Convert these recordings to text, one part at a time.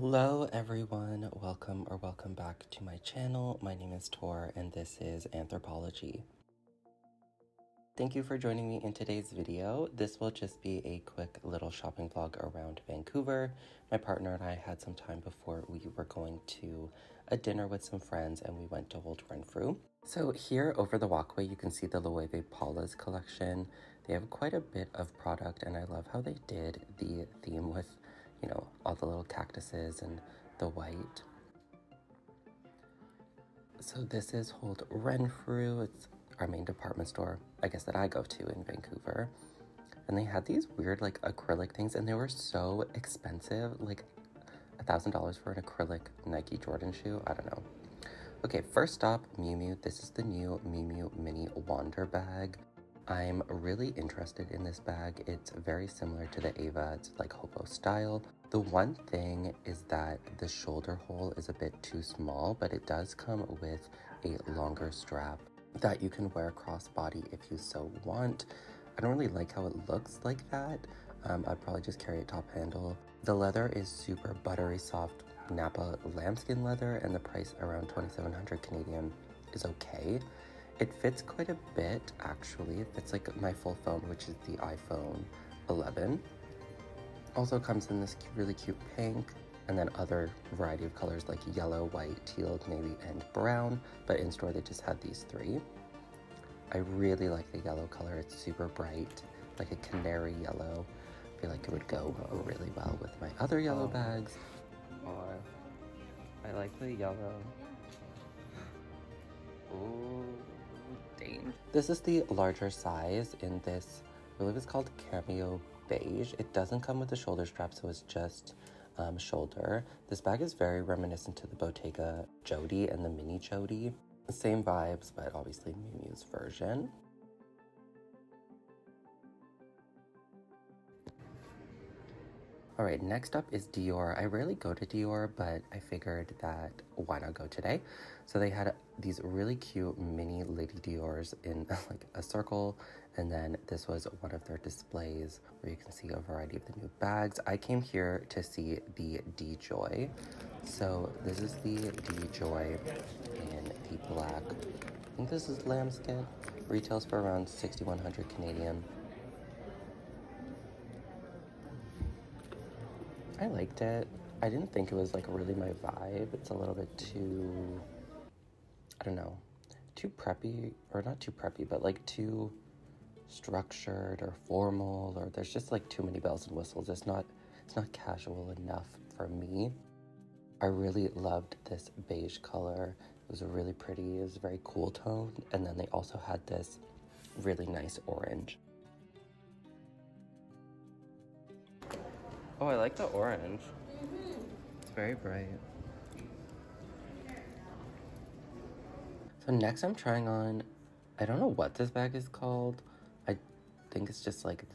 Hello everyone, welcome back to my channel. My name is Tor and this is Anthorpology. Thank you for joining me in today's video. This will just be a quick little shopping vlog around Vancouver. My partner and I had some time before we were going to a dinner with some friends and we went to Holt Renfrew. So here over the walkway you can see the Loewe Paula's collection. They have quite a bit of product and I love how they did the theme with, you know, all the little cactuses and the white. So this is Holt Renfrew. It's our main department store, I guess, that I go to in Vancouver. And they had these weird like acrylic things and they were so expensive, like $1,000 for an acrylic Nike Jordan shoe. I don't know. Okay, first stop, Miu Miu. This is the new Miu Miu Mini Wander bag. I'm really interested in this bag. It's very similar to the Ava. It's like hobo style. The one thing is that the shoulder hole is a bit too small, but it does come with a longer strap that you can wear crossbody if you so want. I don't really like how it looks like that. I'd probably just carry a top handle. The leather is super buttery soft Napa lambskin leather, and the price around 2,700 Canadian is okay. It fits quite a bit, actually. It fits like my full phone, which is the iPhone 11. Also comes in this really cute pink, and then other variety of colors like yellow, white, teal, navy, and brown. But in store, they just had these three. I really like the yellow color. It's super bright, like a canary yellow. I feel like it would go really well with my other yellow bags. I like the yellow. Ooh. This is the larger size in this, I believe it's called Cameo Beige. It doesn't come with a shoulder strap, so it's just shoulder. This bag is very reminiscent to the Bottega Jody and the Mini Jody. Same vibes, but obviously Miu Miu's version. Alright, next up is Dior. I rarely go to Dior, but I figured that why not go today? So they had these really cute mini Lady Diors in like a circle, and then this was one of their displays where you can see a variety of the new bags. I came here to see the D-Joy. So this is the D-Joy in the black. I think this is lambskin. Retails for around 6,100 Canadian. I liked it. I didn't think it was like really my vibe. It's a little bit too, I don't know, too preppy, or not too preppy, but like too structured or formal, or there's just like too many bells and whistles. It's not casual enough for me. I really loved this beige color. It was really pretty. It was very cool toned. And then they also had this really nice orange. Oh, I like the orange. Mm-hmm. It's very bright. So next I'm trying on, I don't know what this bag is called. I think it's just like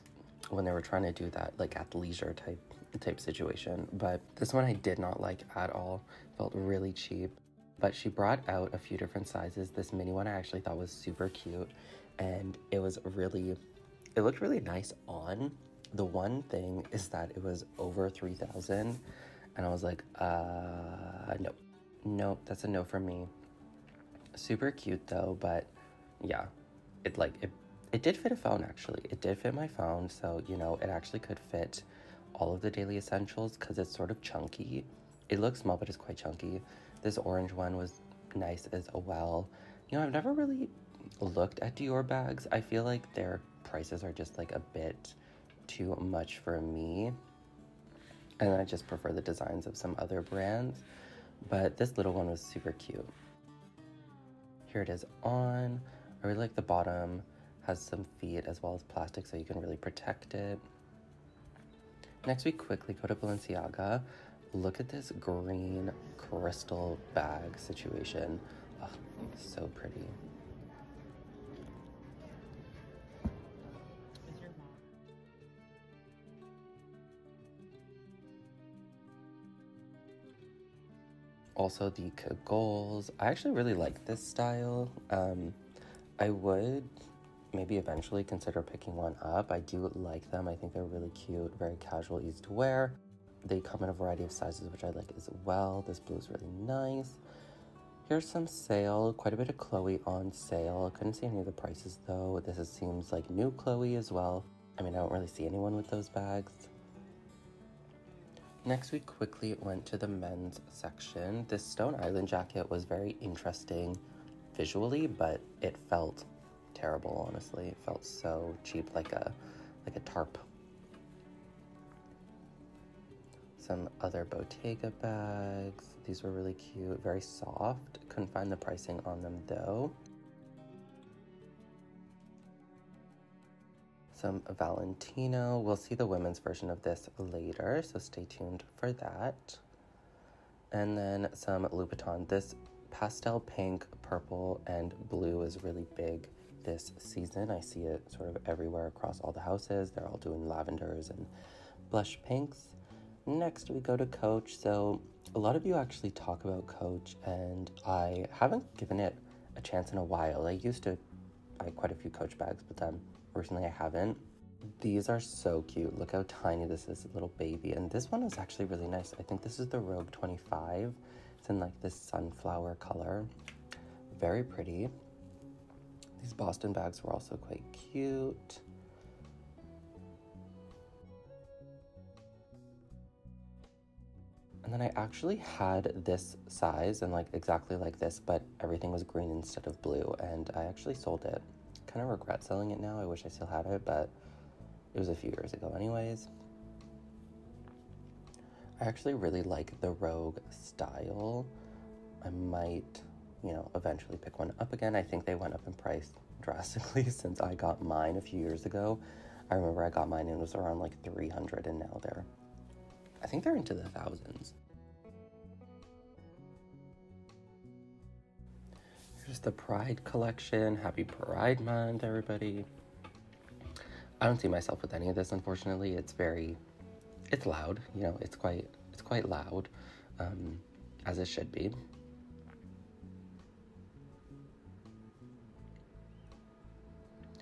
when they were trying to do that, like athleisure type situation. But this one I did not like at all. Felt really cheap. But she brought out a few different sizes. This mini one I actually thought was super cute. And it looked really nice on. The one thing is that it was over 3,000 and I was like, no, that's a no for me. Super cute though, but yeah, it did fit a phone actually. It did fit my phone, so you know, it actually could fit all of the daily essentials because it's sort of chunky. It looks small, but it's quite chunky. This orange one was nice as well. You know, I've never really looked at Dior bags. I feel like their prices are just like a bit too much for me, and I just prefer the designs of some other brands, but this little one was super cute. Here it is on. I really like the bottom, has some feet as well as plastic so you can really protect it. Next we quickly go to Balenciaga. Look at this green crystal bag situation. Oh, so pretty. Also the Kagoles. I actually really like this style. I would maybe eventually consider picking one up. I do like them. I think they're really cute, very casual, easy to wear. They come in a variety of sizes, which I like as well. This blue is really nice. Here's some sale, quite a bit of Chloe on sale. Couldn't see any of the prices though. This seems like new Chloe as well. I mean, I don't really see anyone with those bags. Next, we quickly went to the men's section. This Stone Island jacket was very interesting visually, but it felt terrible, honestly. It felt so cheap, like a tarp. Some other Bottega bags. These were really cute, very soft. Couldn't find the pricing on them though. Some Valentino. We'll see the women's version of this later, so stay tuned for that. And then some Louboutin. This pastel pink, purple, and blue is really big this season. I see it sort of everywhere across all the houses. They're all doing lavenders and blush pinks. Next, we go to Coach. So a lot of you actually talk about Coach, and I haven't given it a chance in a while. I used to buy quite a few Coach bags, but then recently I haven't. These are so cute. Look how tiny this is, a little baby. And this one is actually really nice. I think this is the Rogue 25. It's in like this sunflower color. Very pretty. These Boston bags were also quite cute. And then I actually had this size and like exactly like this, but everything was green instead of blue, and I actually sold it. Kind of regret selling it now. I wish I still had it, but it was a few years ago anyways. I actually really like the Rogue style. I might, you know, eventually pick one up again. I think they went up in price drastically since I got mine a few years ago. I remember I got mine and it was around like 300, and now they're, I think they're into the thousands. Here's the Pride collection. Happy Pride Month, everybody. I don't see myself with any of this, unfortunately. It's loud, you know, it's quite loud, as it should be.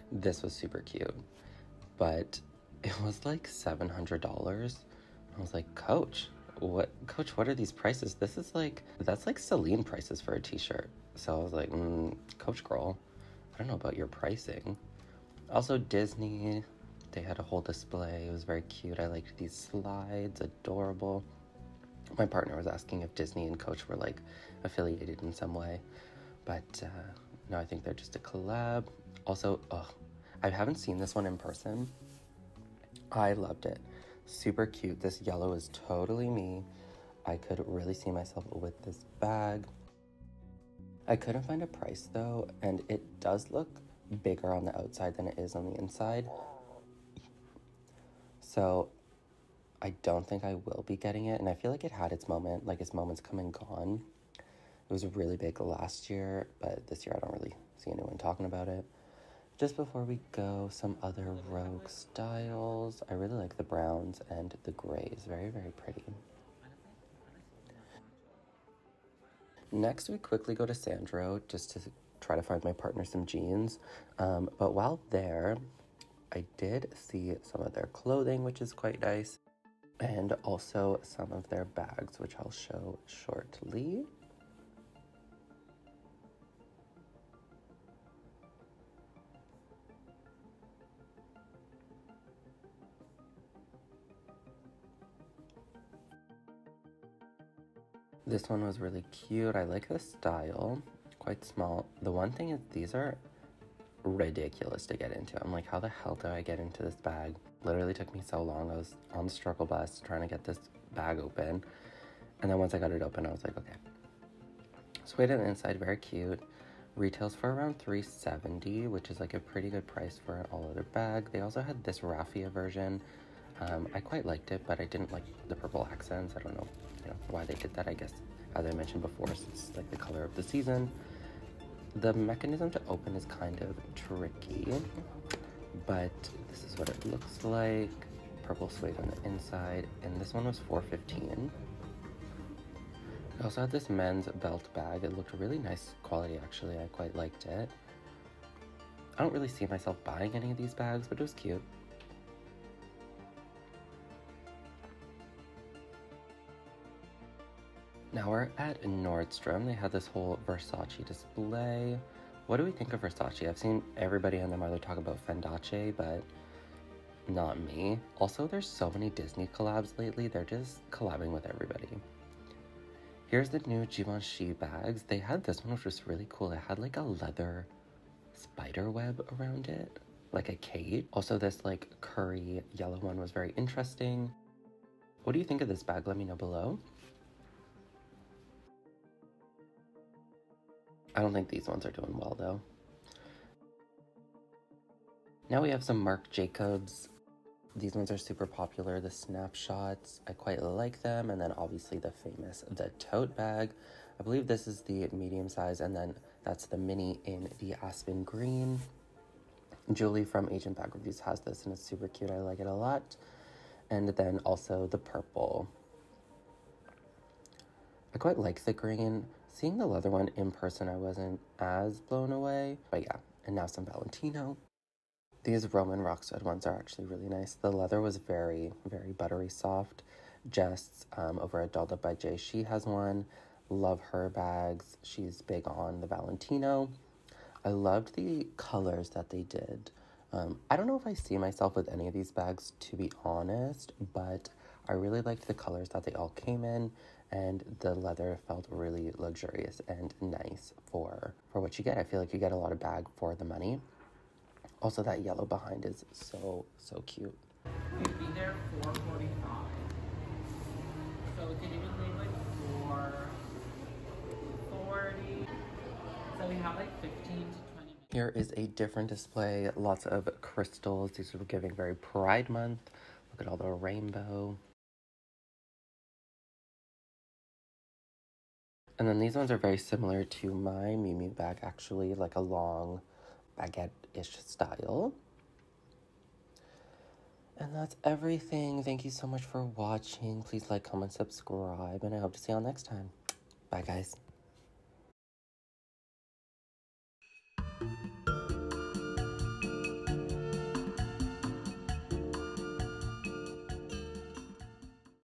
This was super cute, but it was like $700. I was like, Coach, what are these prices? This is like, that's like Celine prices for a t-shirt. So I was like, Coach girl, I don't know about your pricing. Also Disney, they had a whole display. It was very cute. I liked these slides, adorable. My partner was asking if Disney and Coach were like affiliated in some way, but no, I think they're just a collab. Also, I haven't seen this one in person. I loved it. Super cute. This yellow is totally me. I could really see myself with this bag. I couldn't find a price though, and it does look bigger on the outside than it is on the inside. So I don't think I will be getting it, and I feel like it had its moment, like its moment's come and gone. It was really big last year, but this year I don't really see anyone talking about it. Just before we go, some other Rogue styles. I really like the browns and the grays. Very, very pretty. Next, we quickly go to Sandro just to try to find my partner some jeans. But while there, I did see some of their clothing, which is quite nice. And also some of their bags, which I'll show shortly. This one was really cute. I like the style. Quite small. The one thing is these are ridiculous to get into. I'm like, how the hell do I get into this bag? Literally took me so long. I was on the struggle bus trying to get this bag open. And then once I got it open, I was like, okay. So weight on the inside, very cute. Retails for around $370, which is like a pretty good price for an all-other bag. They also had this raffia version. I quite liked it, but I didn't like the purple accents. I don't know, you know, why they did that. I guess, as I mentioned before, it's like the color of the season. The mechanism to open is kind of tricky, but this is what it looks like. Purple suede on the inside, and this one was $415. I also had this men's belt bag. It looked really nice quality, actually. I quite liked it. I don't really see myself buying any of these bags, but it was cute. Now we're at Nordstrom. They had this whole Versace display. What do we think of Versace? I've seen everybody and their mother talk about Fendace, but not me. Also, there's so many Disney collabs lately. They're just collabing with everybody. Here's the new Givenchy bags. They had this one, which was really cool. It had like a leather spider web around it, like a cape. Also, this like curry yellow one was very interesting. What do you think of this bag? Let me know below. I don't think these ones are doing well though. Now we have some Marc Jacobs. These ones are super popular, the snapshots. I quite like them. And then obviously the famous, the tote bag. I believe this is the medium size, and then that's the mini in the Aspen green. Julie from Agent Bag Reviews has this and it's super cute. I like it a lot. And then also the purple. I quite like the green. Seeing the leather one in person, I wasn't as blown away. But yeah, and now some Valentino. These Roman Rockstud ones are actually really nice. The leather was very, very buttery soft. Jess over at Dalla by Jay, she has one. Love her bags. She's big on the Valentino. I loved the colors that they did. I don't know if I see myself with any of these bags, to be honest, but I really liked the colors that they all came in, and the leather felt really luxurious and nice for what you get. I feel like you get a lot of bag for the money. Also, that yellow behind is so cute. We'd be there 4:45. So today we leave like 4:40. So we have like 15 to 20 minutes. Here is a different display. Lots of crystals. These are giving very Pride Month. Look at all the rainbow. And then these ones are very similar to my Miu Miu bag, actually, like a long baguette-ish style. And that's everything. Thank you so much for watching. Please like, comment, subscribe, and I hope to see y'all next time. Bye, guys.